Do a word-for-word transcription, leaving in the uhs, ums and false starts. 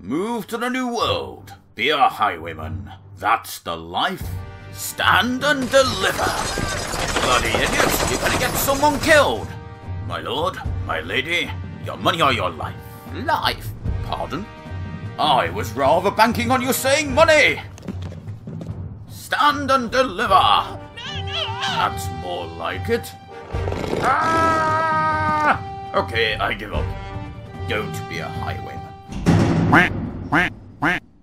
Move to the new world. Be a highwayman. That's the life. Stand and deliver. Bloody idiots, you're gonna get someone killed. My lord, my lady, your money or your life. Life? Pardon? I was rather banking on you saying money. Stand and deliver. That's more like it. Ah! Okay, I give up. Don't be a highwayman. Quack, quack, quack.